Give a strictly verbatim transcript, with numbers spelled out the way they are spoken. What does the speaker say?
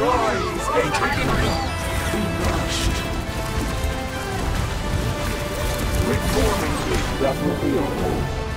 Rise and be crushed. Reforming is definitely on hold.